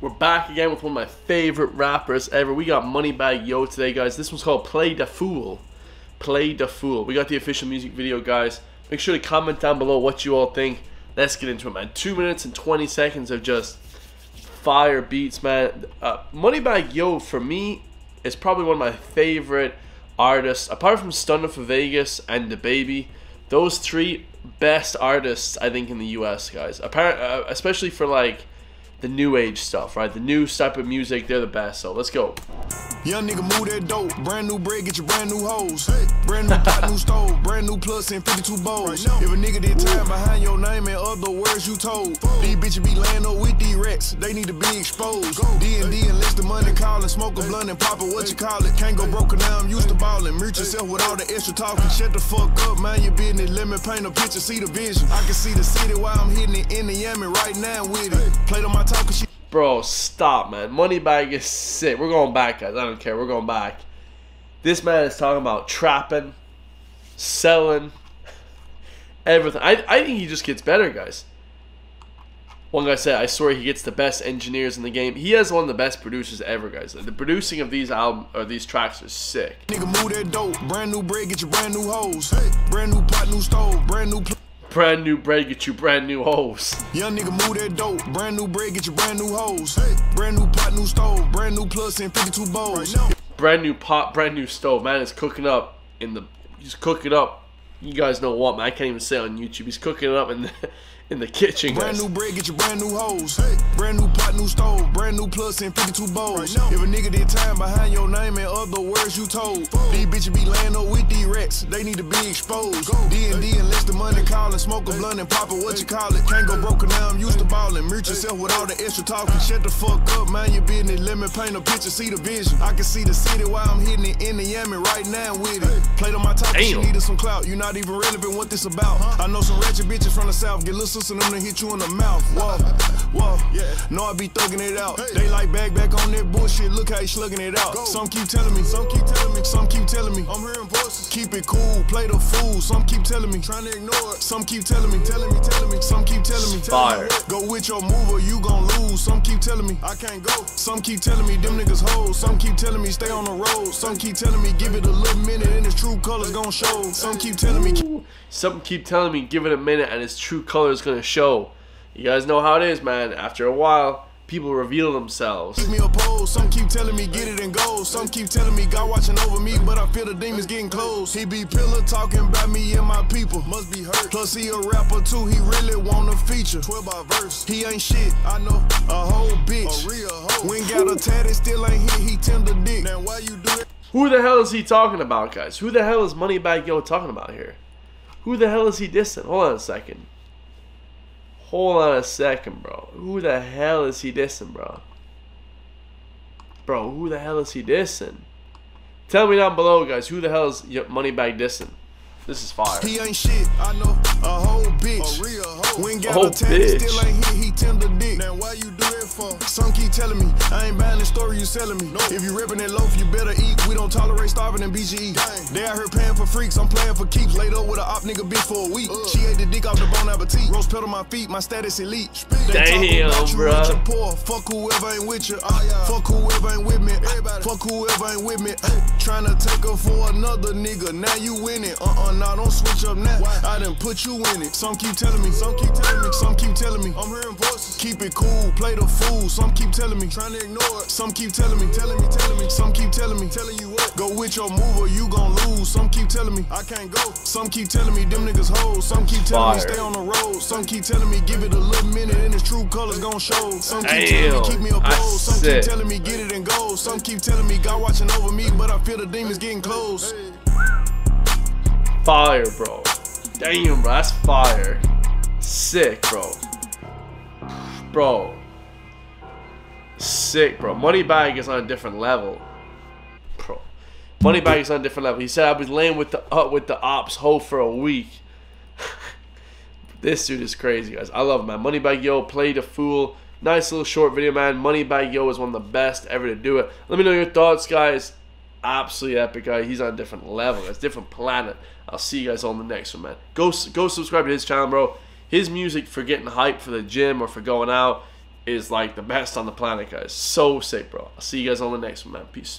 We're back again with one of my favorite rappers ever. We got Moneybagg Yo today, guys. This one's called Play Da Fool. Play Da Fool. We got the official music video, guys. Make sure to comment down below what you all think. Let's get into it, man. 2 minutes and 20 seconds of just fire beats, man. Moneybagg Yo, for me, is probably one of my favorite artists. Apart from Stunna for Vegas and DaBaby, those three best artists, I think, in the US, guys. Especially for, like, the new age stuff, right? The new type of music, they're the best, so let's go. Young nigga move that dope, brand new bread, get your brand new hoes, hey. Brand new pot, new stove, brand new plus and 52 bowls. Right if a nigga did time behind your name and other words you told, Four. These bitches be laying up with these rats, they need to be exposed. D&D enlist the money, call and smoke a blunt and pop it, what you call it. Can't go broke, now I'm used to balling. Mute yourself with all the extra talking. Shut the fuck up, mind your business, let me paint a picture, see the vision. I can see the city while I'm hitting it in the Miami right now with it. Play on my bro, stop, man. Moneybagg is sick. We're going back, guys. I don't care. We're going back. This man is talking about trapping, selling, everything. I think he just gets better, guys. One guy said, I swear he gets the best engineers in the game. He has one of the best producers ever, guys. The producing of these album or these tracks is sick. Nigga move that dope. Brand new bread, get your brand new hoes. Brand new pot, new stove, brand new. Brand new bread, get you brand new hoes. Young nigga move that dope, brand new bread, get you brand new hoes, hey. Brand new pot, new stove, brand new plus and 52 bowls. Brand new pot, brand new stove, man, is cooking up in the, he's cooking up, you guys know what, man, I can't even say on YouTube, he's cooking it up in the kitchen, guys. Brand new bread, get you brand new hoes, hey. Brand new pot, new stove, brand new plus and 52 bowls. If a nigga did time behind your name and other words you told, Four. These bitches be laying up with these rats, they need to be exposed. D&D enlist the money, call and smoke a blunt and pop it, what you call it. Can't go broke, now I'm used to balling. Mute yourself with all the extra talking. Shut the fuck up, mind your business, let me paint a picture, see the vision. I can see the city while I'm hitting it in the Miami right now with it. Play on my top, you needed some clout, you're not even relevant what this about. I know some ratchet bitches from the south, get little sister them to hit you in the mouth. Whoa, whoa, no, I be thugging it out. They like back on that bullshit, look how he slugging it out. Some keep telling me, some keep telling me, some keep telling me. I'm hearing voices, keep it cool, play the fool. Some keep telling me, trying to ignore it. Some keep telling me, some keep telling me. Fire. Go with your move or you gon' lose. Some keep telling me, I can't go. Some keep telling me, them niggas hold. Some keep telling me, stay on the road. Some keep telling me, give it a little minute and its true colors gon' show. Some keep telling me, some keep telling me, give it a minute and its true colors gonna show. You guys know how it is, man. After a while, people reveal themselves. Give me a pose. Some keep telling me get it and go. Some keep telling me God watching over me, but I feel the demons getting close. He be pillar talking about me and my people. Must be hurt. Plus he a rapper too. He really want a feature. 12 by verse. He ain't shit. I know a whole bitch. A real hoe. When got a tatted, still ain't hit. He tender dick. Now why you do it? Who the hell is he talking about, guys? Who the hell is Moneybagg Yo talking about here? Who the hell is he dissing? Hold on a second. Hold on a second, bro. Who the hell is he dissing, bro? Bro, who the hell is he dissing? Tell me down below, guys. Who the hell is Moneybagg dissing? This is fire. He ain't shit. I know a whole bitch. A real hoe. When got a tattoo, still ain't hit. He tender dick. Now why you do it for? Some keep telling me I ain't buying the story you selling me. No. If you ripping that loaf, you better eat. We don't tolerate starving in BGE. Dang. They out here paying for freaks. I'm playing for keeps. Laid up with a op nigga bitch for a week. She ate the dick off the bone appetite. Roast pedal my feet. My status elite. Damn, bro. You poor. Fuck whoever ain't with you. Fuck whoever ain't with me. Everybody. Fuck whoever ain't with me. Trying to take her for another nigga. Now you winning. Nah, don't switch up now. I done put you in it. Some keep telling me, some keep telling me, some keep telling me. I'm hearing voices. Keep it cool, play the fool. Some keep telling me, trying to ignore it. Some keep telling me. Some keep telling you what. Go with your move or you gon' lose. Some keep telling me, I can't go. Some keep telling me, them niggas hold. Some keep telling me, stay on the road. Some keep telling me, give it a little minute and its true colors gon' show. Some keep telling me, keep me opposed. Some keep telling me, get it and go. Some keep telling me, God watching over me, but I feel the demons getting close. Fire, bro. Damn, bro, that's fire. Sick, bro. Bro. Sick, bro. Moneybagg is on a different level. Bro. Moneybagg is on a different level. He said, I've been laying with the ops hoe for a week. This dude is crazy, guys. I love him, man. Moneybagg Yo, Play Da Fool. Nice little short video, man. Moneybagg Yo is one of the best ever to do it. Let me know your thoughts, guys. Absolutely epic guy. He's on a different level. That's a different planet. I'll see you guys on the next one, man. Go subscribe to his channel, bro. His music for getting hype for the gym or for going out is like the best on the planet, guys. So sick, bro. I'll see you guys on the next one, man. Peace.